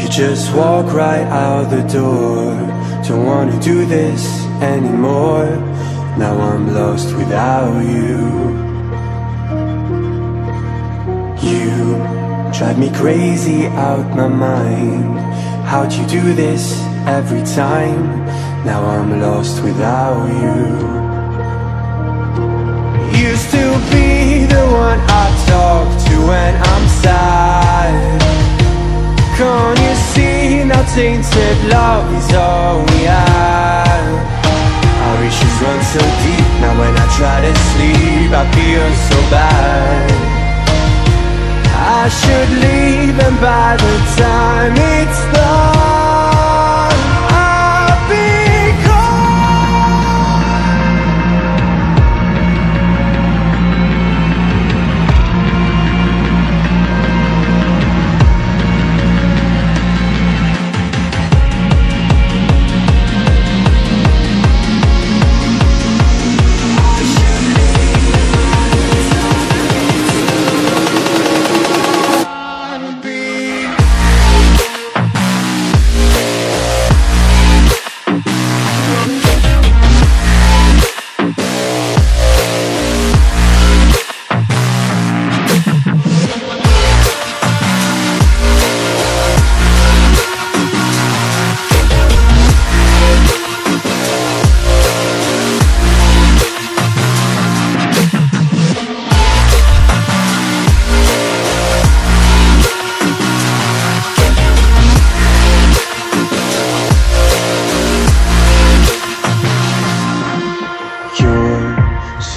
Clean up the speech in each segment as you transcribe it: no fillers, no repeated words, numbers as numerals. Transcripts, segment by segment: You just walk right out the door. Don't wanna do this anymore. Now I'm lost without you. You drive me crazy out my mind. How'd you do this every time? Now I'm lost without you. Used to be the one I talk to when I'm sad. Can't you see now tainted love is all we have? Our issues run so deep. Now when I try to sleep I feel so bad. I should leave, and by the time it's done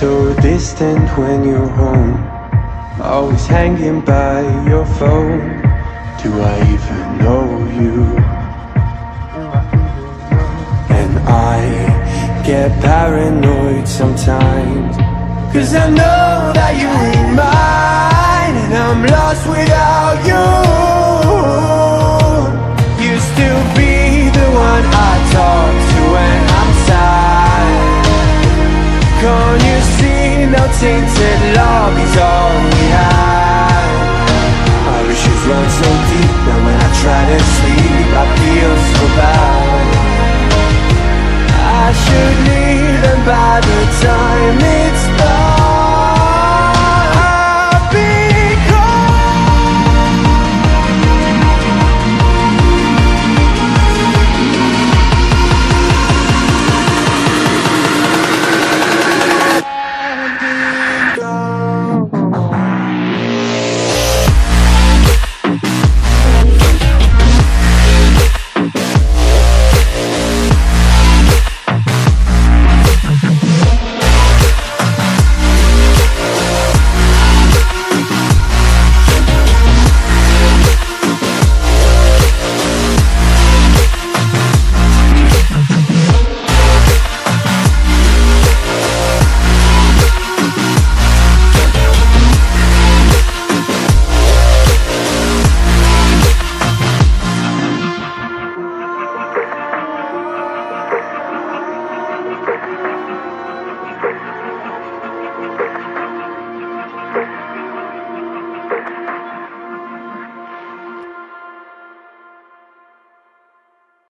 I'll be distant when you're home, always hanging by your phone. Do I even know you? And I get paranoid sometimes, cause I know that you ain't mine, and I'm lost without you. Used to be the one I talk to when I'm sad. Can't you see? Now tainted love is all we have. Our issues run so deep. Now when I try to sleep I feel so bad. I should leave, and by the time it's